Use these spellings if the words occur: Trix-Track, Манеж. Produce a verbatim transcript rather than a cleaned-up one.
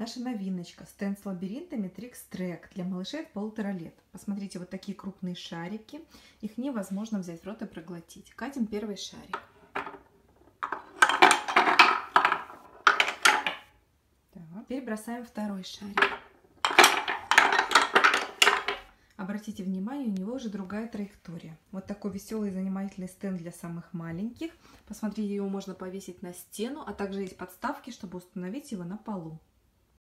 Наша новиночка — стенд с лабиринтами Трикс-Трек для малышей от полутора лет. Посмотрите, вот такие крупные шарики. Их невозможно взять в рот и проглотить. Катим первый шарик. Так, теперь бросаем второй шарик. Обратите внимание, у него уже другая траектория. Вот такой веселый и занимательный стенд для самых маленьких. Посмотрите, его можно повесить на стену, а также есть подставки, чтобы установить его на полу.